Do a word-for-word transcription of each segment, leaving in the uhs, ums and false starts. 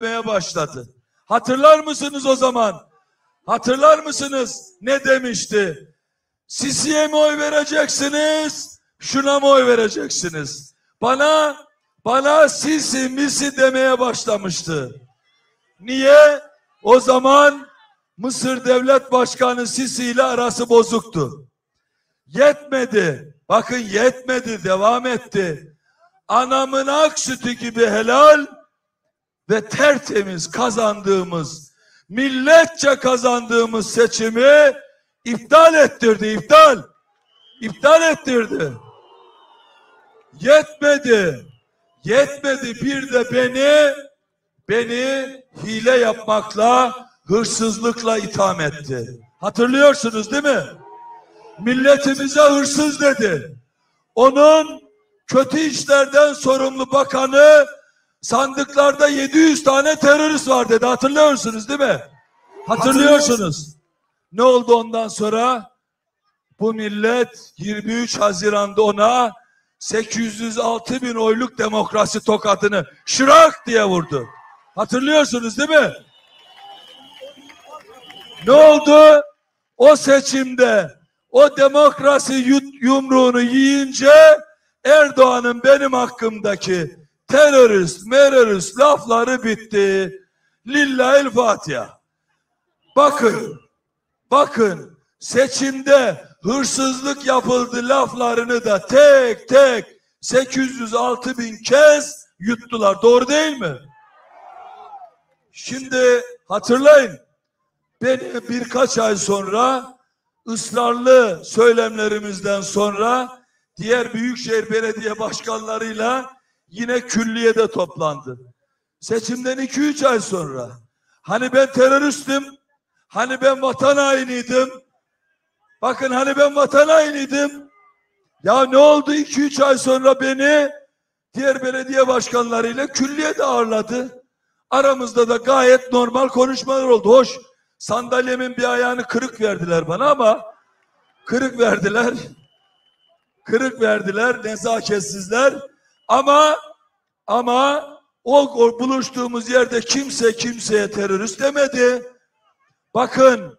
etmeye başladı. Hatırlar mısınız o zaman? Hatırlar mısınız ne demişti? Sisi'ye mi oy vereceksiniz? Şuna mı oy vereceksiniz? Bana, bana Sisi misi demeye başlamıştı. Niye? O zaman Mısır Devlet Başkanı Sisi ile arası bozuktu. Yetmedi. Bakın yetmedi, devam etti. Anamın ak sütü gibi helal ve tertemiz kazandığımız, milletçe kazandığımız seçimi iptal ettirdi, iptal. İptal ettirdi. Yetmedi. Yetmedi. Bir de beni, beni hile yapmakla, hırsızlıkla itham etti. Hatırlıyorsunuz değil mi? Milletimize hırsız dedi. Onun kötü işlerden sorumlu bakanı sandıklarda yedi yüz tane terörist var dedi. Hatırlıyorsunuz değil mi? Hatırlıyorsunuz. Ne oldu ondan sonra? Bu millet yirmi üç Haziran'da ona sekiz yüz altı bin oyluk demokrasi tokadını şırak diye vurdu. Hatırlıyorsunuz değil mi? Ne oldu? O seçimde o demokrasi yumruğunu yiyince Erdoğan'ın benim hakkımdaki terörist, merörist lafları bitti. Lillahil Fatiha. Bakın, bakın seçimde hırsızlık yapıldı laflarını da tek tek sekiz yüz altı bin kez yuttular. Doğru değil mi? Şimdi hatırlayın. Beni birkaç ay sonra ısrarlı söylemlerimizden sonra diğer büyükşehir belediye başkanlarıyla yine külliyede toplandı. Seçimden iki üç ay sonra hani ben teröristim, hani ben vatan hainiydim, bakın hani ben vatan hainiydim. Ya ne oldu, iki üç ay sonra beni diğer belediye başkanlarıyla külliyede ağırladı. Aramızda da gayet normal konuşmalar oldu. Hoş. Sandalyemin bir ayağını kırık verdiler bana ama kırık verdiler. Kırık verdiler, nezaketsizler. Ama ama o, o buluştuğumuz yerde kimse kimseye terörist demedi. Bakın,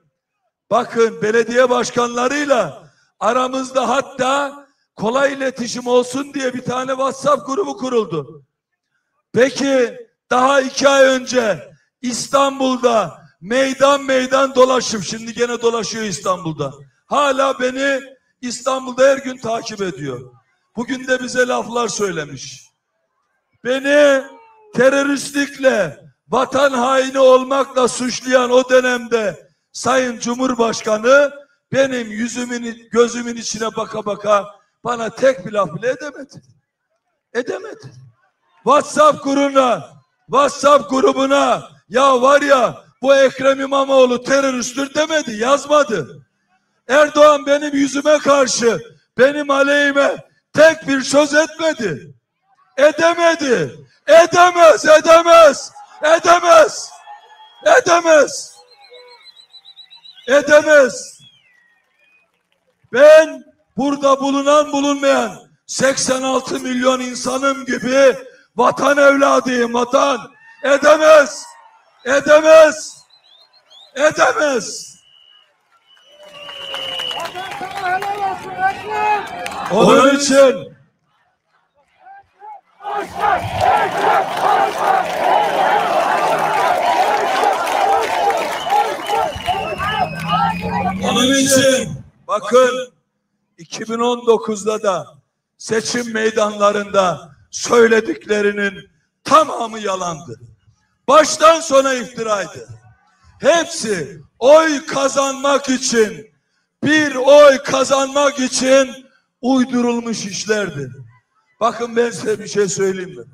bakın belediye başkanlarıyla aramızda hatta kolay iletişim olsun diye bir tane WhatsApp grubu kuruldu. Peki daha iki ay önce İstanbul'da meydan meydan dolaşıp şimdi gene dolaşıyor İstanbul'da. Hala beni İstanbul'da her gün takip ediyor. Bugün de bize laflar söylemiş. Beni teröristlikle, vatan haini olmakla suçlayan o dönemde Sayın Cumhurbaşkanı benim yüzümün, gözümün içine baka baka bana tek bir laf bile edemedi. Edemedi. WhatsApp grubuna, WhatsApp grubuna ya var ya bu Ekrem İmamoğlu teröristtir demedi, yazmadı. Erdoğan benim yüzüme karşı, benim aleyhime tek bir söz etmedi. Edemedi. Edemez, edemez. Edemez. Edemez. Edemez. Ben burada bulunan bulunmayan seksen altı milyon insanım gibi vatan evladıyım, vatan. Edemez. Edemez. Edemez. Onun için Onun için bakın iki bin on dokuz'da da seçim meydanlarında söylediklerinin tamamı yalandı. Baştan sona iftiraydı. Hepsi oy kazanmak için, bir oy kazanmak için uydurulmuş işlerdi. Bakın ben size bir şey söyleyeyim mi?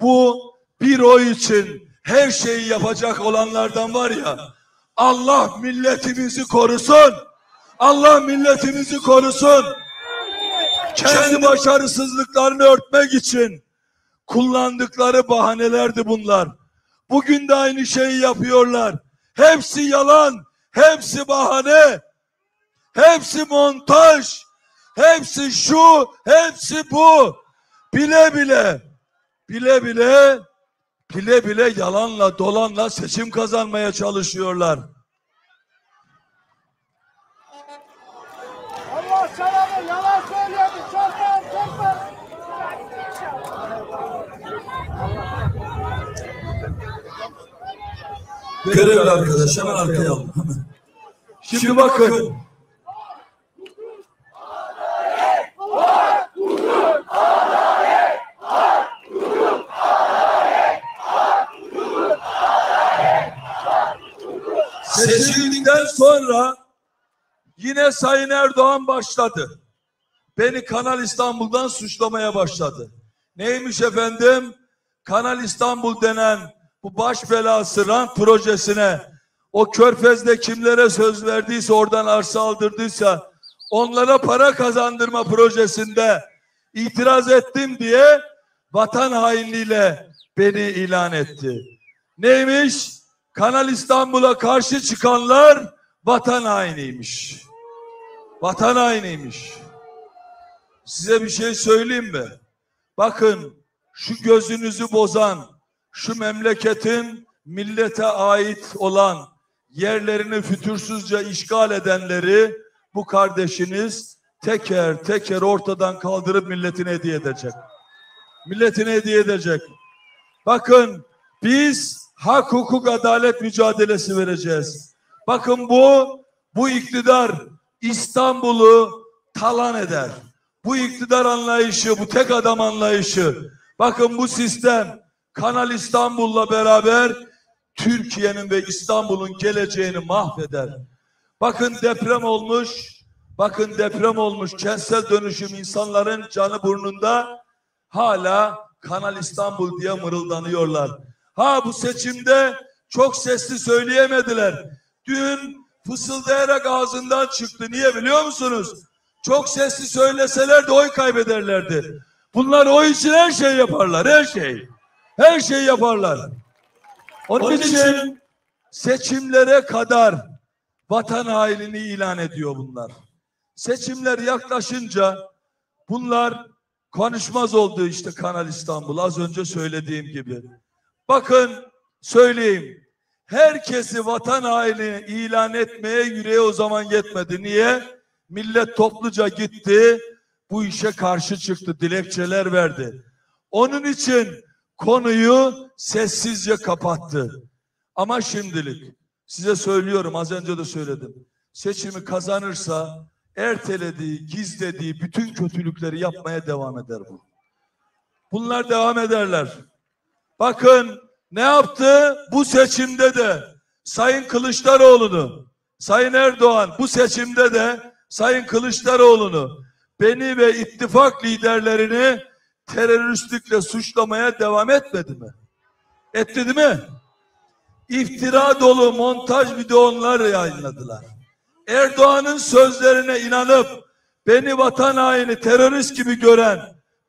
Bu bir oy için her şeyi yapacak olanlardan var ya, Allah milletimizi korusun. Allah milletimizi korusun. Kendi başarısızlıklarını örtmek için kullandıkları bahanelerdi bunlar. Bugün de aynı şeyi yapıyorlar. Hepsi yalan, hepsi bahane, hepsi montaj, hepsi şu, hepsi bu. Bile bile, bile bile bile bile yalanla dolanla seçim kazanmaya çalışıyorlar. Allah çalanı yalan söylüyor. Çalkan, çalkan. Görevli arkadaş hemen arkaya alın. Şimdi, Şimdi bakın. bakın. Seçildikten sonra yine Sayın Erdoğan başladı. Beni Kanal İstanbul'dan suçlamaya başladı. Neymiş efendim? Kanal İstanbul denen bu baş belası rant projesine o körfezde kimlere söz verdiyse, oradan arsa aldırdıysa onlara para kazandırma projesinde itiraz ettim diye vatan hainliğiyle beni ilan etti. Neymiş? Kanal İstanbul'a karşı çıkanlar vatan hainiymiş. Vatan hainiymiş. Size bir şey söyleyeyim mi? Bakın, şu gözünüzü bozan, şu memleketin millete ait olan yerlerini fütursuzca işgal edenleri bu kardeşiniz teker teker ortadan kaldırıp milletine hediye edecek. Milletine hediye edecek. Bakın, biz hak, hukuk, adalet mücadelesi vereceğiz. Bakın, bu bu iktidar İstanbul'u talan eder. Bu iktidar anlayışı, bu tek adam anlayışı. Bakın, bu sistem Kanal İstanbul'la beraber Türkiye'nin ve İstanbul'un geleceğini mahveder. Bakın, deprem olmuş. Bakın, deprem olmuş. Kentsel dönüşüm insanların canı burnunda, hala Kanal İstanbul diye mırıldanıyorlar. Ha, bu seçimde çok sesli söyleyemediler. Dün fısıldayarak ağzından çıktı. Niye biliyor musunuz? Çok sesli söyleseler de oy kaybederlerdi. Bunlar oy için her şey yaparlar. Her şey. Her şey yaparlar. Onun, Onun için, için seçimlere kadar vatan hainliğini ilan ediyor bunlar. Seçimler yaklaşınca bunlar konuşmaz oldu işte Kanal İstanbul. Az önce söylediğim gibi. Bakın, söyleyeyim, herkesi vatan haini ilan etmeye yüreği o zaman yetmedi. Niye? Millet topluca gitti, bu işe karşı çıktı, dilekçeler verdi. Onun için konuyu sessizce kapattı. Ama şimdilik size söylüyorum, az önce de söyledim. Seçimi kazanırsa ertelediği, gizlediği bütün kötülükleri yapmaya devam eder bu. Bunlar devam ederler. Bakın ne yaptı bu seçimde de Sayın Kılıçdaroğlu'nu, Sayın Erdoğan bu seçimde de Sayın Kılıçdaroğlu'nu, beni ve ittifak liderlerini teröristlikle suçlamaya devam etmedi mi? Etti değil mi? İftira dolu montaj videolar yayınladılar. Erdoğan'ın sözlerine inanıp beni vatan haini, terörist gibi gören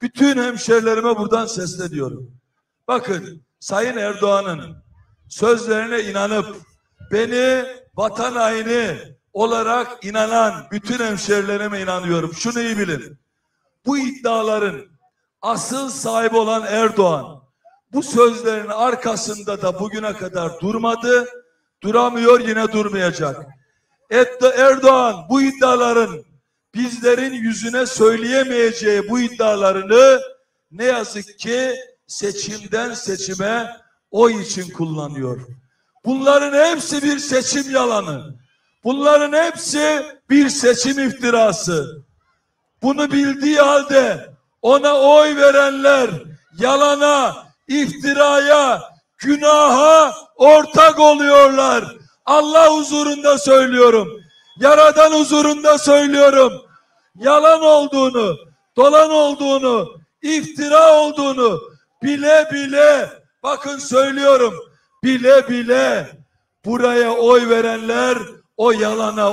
bütün hemşerilerime buradan sesleniyorum. Bakın, Sayın Erdoğan'ın sözlerine inanıp beni vatan haini olarak inanan bütün hemşerilerime inanıyorum. Şunu iyi bilin. Bu iddiaların asıl sahibi olan Erdoğan, bu sözlerin arkasında da bugüne kadar durmadı, duramıyor, yine durmayacak. Erdoğan bu iddiaların, bizlerin yüzüne söyleyemeyeceği bu iddialarını ne yazık ki seçimden seçime oy için kullanıyor. Bunların hepsi bir seçim yalanı. Bunların hepsi bir seçim iftirası. Bunu bildiği halde ona oy verenler yalana, iftiraya, günaha ortak oluyorlar. Allah huzurunda söylüyorum. Yaradan huzurunda söylüyorum. Yalan olduğunu, dolan olduğunu, iftira olduğunu bile bile, bakın söylüyorum, bile bile buraya oy verenler o yalana